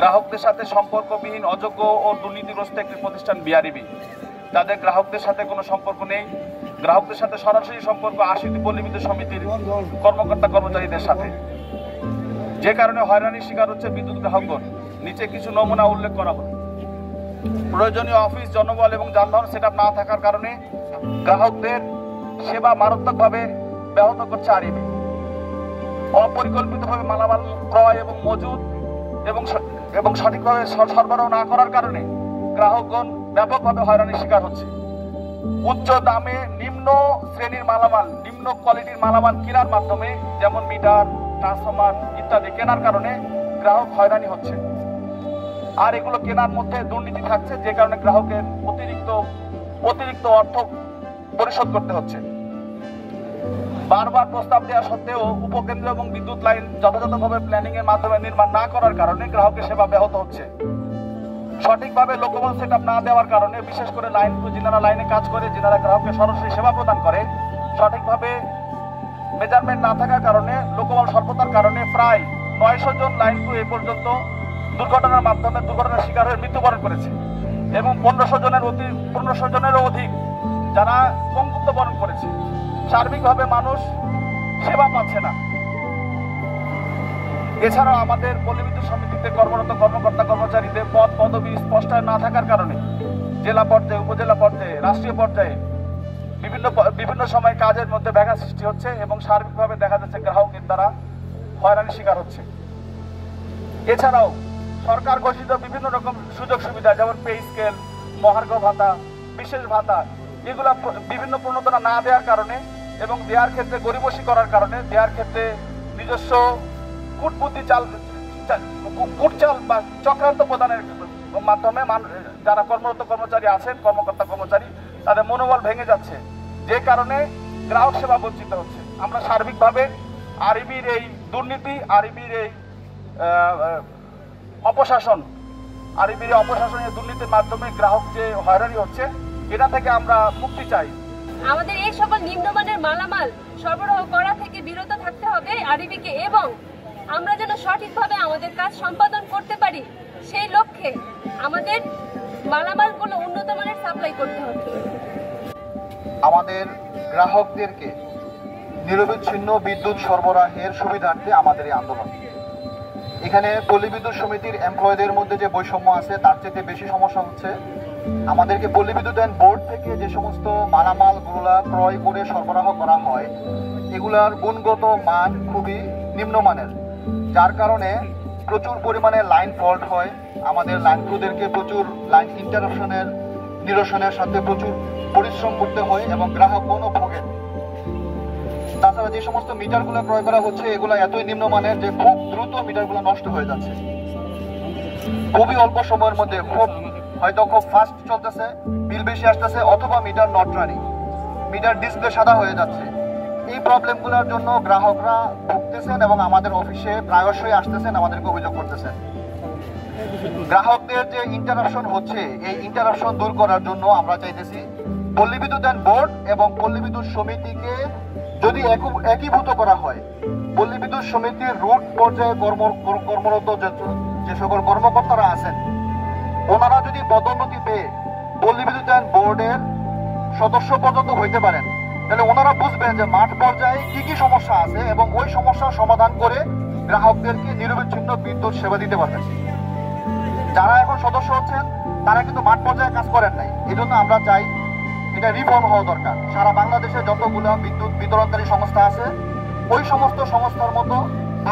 গ্রাহকদের সাথে সম্পর্কবিহীন, অযোগ্য ও দুর্নীতিগ্রস্ত একটি প্রতিষ্ঠান বিআরইবি। তাদের গ্রাহকদের সাথে কোনো সম্পর্ক নেই, গ্রাহকদের সাথে সরাসরি সম্পর্ক আশিটি পল্লী বিদ্যুৎ সমিতির কর্মকর্তা কর্মচারীদের সাথে, যে কারণে হয়রানির শিকার হচ্ছে বিদ্যুৎ গ্রাহকগণ। নিচে কিছু নমুনা উল্লেখ করা হলো। প্রয়োজনীয় অফিস, জনবল এবং যানবাহন সেটআপ না থাকার কারণে গ্রাহকদের সেবা মারাত্মকভাবে ব্যাহত করছে আরইবি। অপরিকল্পিতভাবে মালামাল ক্রয় এবং মজুদ এবং সঠিকভাবে সরবরাহ না করার কারণে গ্রাহকগণ ব্যাপকভাবে হয়রানির শিকার হচ্ছে। উচ্চ দামে নিম্ন শ্রেণীর মালামাল, নিম্ন কোয়ালিটির মালামাল কেনার মাধ্যমে, যেমন মিটার, ট্রান্সফরমার ইত্যাদি কেনার কারণে গ্রাহক হয়রানি হচ্ছে। আর এগুলো কেনার মধ্যে দুর্নীতি থাকছে, যে কারণে গ্রাহকের অতিরিক্ত অর্থ পরিশোধ করতে হচ্ছে। বারবার প্রস্তাব দেওয়া সত্ত্বেও উপকেন্দ্র এবং বিদ্যুৎ লাইন যথাযথভাবে প্ল্যানিং এর মাধ্যমে নির্মাণ না করার কারণে গ্রাহকের সেবা ব্যাহত হচ্ছে। সঠিকভাবে লোকবল সেট আপ না দেওয়ার কারণে, বিশেষ করে লাইন টু যেনারা লাইনে কাজ করে, যেনারা গ্রাহককে সরাসরি সেবা প্রদান করে, সঠিকভাবে মেজারমেন্ট না থাকার কারণে, লোকবল স্বল্পতার কারণে প্রায় ৯০০ জন লাইন টু এ পর্যন্ত দুর্ঘটনার মাধ্যমে দুর্ঘটনার শিকার হয়ে মৃত্যুবরণ করেছে এবং ১৫০০ জনেরও অধিক যারা পঙ্গুত্ব বরণ করেছে। সার্বিকভাবে মানুষ সেবা পাচ্ছে না। এছাড়াও আমাদের পল্লী বিদ্যুৎ সমিতিতে কর্মরত কর্মকর্তা কর্মচারীদের পদ পদবি স্পষ্ট না থাকার কারণে জেলা পর্যায়ে, উপজেলা পর্যায়ে, রাষ্ট্রীয় পর্যায়ে বিভিন্ন সময় কাজের মধ্যে ব্যাঘাত সৃষ্টি হচ্ছে এবং সার্বিকভাবে দেখা যাচ্ছে গ্রাহকের দ্বারা হয়রানির শিকার হচ্ছে। এছাড়াও সরকার ঘোষিত বিভিন্ন রকম সুযোগ সুবিধা, যেমন পে স্কেল, মহার্ঘ ভাতা, বিশেষ ভাতা, এগুলো বিভিন্ন প্রণোদনা না দেওয়ার কারণে এবং দেওয়ার ক্ষেত্রে গরিবসী করার কারণে, দেওয়ার ক্ষেত্রে নিজস্ব কূটবুদ্ধি কুটচাল বা চক্রান্ত প্রদানের মাধ্যমে যারা কর্মরত কর্মচারী আছেন, কর্মকর্তা কর্মচারী, তাদের মনোবল ভেঙে যাচ্ছে, যে কারণে গ্রাহক সেবা বঞ্চিত হচ্ছে। আমরা সার্বিকভাবে আরইবির এই দুর্নীতি, আরইবির এই অপশাসন, আরইবির অপশাসনের দুর্নীতির মাধ্যমে গ্রাহক যে হয়রানি হচ্ছে, এটা থেকে আমরা মুক্তি চাই। আমাদের এই সকল নিম্নমানের মালামাল সরবরাহ করা থেকে বিরত থাকতে হবে আরইবিকে, এবং আমরা যেন সঠিকভাবে আমাদের কাজ সম্পাদন করতে পারি সেই লক্ষ্যে আমাদের মালামালগুলো উন্নত মানের সাপ্লাই করতে হবে। আমাদের গ্রাহকদেরকে নিরবিচ্ছিন্ন বিদ্যুৎ সরবরাহের সুবিধার্থে আমাদের এই আন্দোলন। এখানে পল্লী বিদ্যুৎ সমিতির এমপ্লয়ীদের মধ্যে যে বৈষম্য আছে, তার চেয়ে বেশি সমস্যা হচ্ছে আমাদেরকে পল্লী বিদ্যুৎ বোর্ড থেকে যে সমস্ত মালামালগুলা ক্রয় করে সরবরাহ করা হয়, এগুলার গুণগত মান খুবই নিম্নমানের, যার কারণে প্রচুর পরিমাণে লাইন ফল্ট হয়। আমাদের লাইন ক্রুদেরকে প্রচুর লাইন ইন্টারাপশনের নিরসনের সাথে প্রচুর পরিশ্রম করতে হয় এবং গ্রাহক কোনো ভোগেন। তাছাড়া যে সমস্ত মিটারগুলো ক্রয় করা হচ্ছে, এগুলো এতই নিম্নমানের যে খুব দ্রুত মিটারগুলো নষ্ট হয়ে যাচ্ছে, খুবই অল্প সময়ের মধ্যে, খুব ফাস্ট চলতেছে, বিল বেশি আসতেছে, অথবা meter not running, meter display সাদা হয়ে যাচ্ছে। এই প্রবলেমগুলোর জন্য গ্রাহকরা ভুগতেছেন এবং আমাদের অফিসে প্রায়শই আসতেছেন, আমাদেরকে অভিযোগ করতেছেন। গ্রাহকদের যে ইন্টারাপশন হচ্ছে, এই ইন্টারাপশন দূর করার জন্য আমরা চাইতেছি পল্লী বিদ্যুৎ বোর্ড এবং পল্লী বিদ্যুৎ সমিতিকে যদি একীভূত করা হয়, পল্লী বিদ্যুৎ সমিতির রুট পর্যায়ে কর্মরত যে সকল কর্মকর্তারা আছেন, ওনারা যদি পদোন্নতি পেয়ে পল্লী বিদ্যুৎ বোর্ডের সদস্য পর্যন্ত হইতে পারেন, তাহলে ওনারা বুঝবেন যে মাঠ পর্যায়ে কি সমস্যা আছে এবং ওই সমস্যার সমাধান করে গ্রাহকদেরকে নিরবিচ্ছিন্ন বিদ্যুৎ সেবা দিতে পারবেন। যারা এখন সদস্য হচ্ছেন তারা কিন্তু মাঠ পর্যায়ে কাজ করেন নাই, এই জন্য আমরা চাই এটা রিফর্ম হওয়া দরকার। সারা বাংলাদেশে যতগুলো বিদ্যুৎ বিতরণকারী সংস্থা আছে, ওই সমস্ত সংস্থার মতো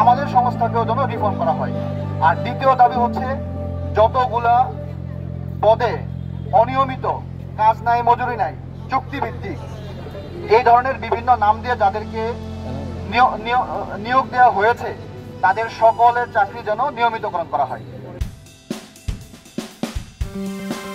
আমাদের সংস্থাকেও যেন রিফর্ম করা হয়। আর দ্বিতীয় দাবি হচ্ছে যতগুলা পদে অনিয়মিত কাজ নাই, মজুরি নাই, চুক্তিভিত্তিক এই ধরনের বিভিন্ন নাম দিয়ে যাদেরকে নিয়োগ দেওয়া হয়েছে, তাদের সকলের চাকরি যেন নিয়মিতকরণ করা হয়।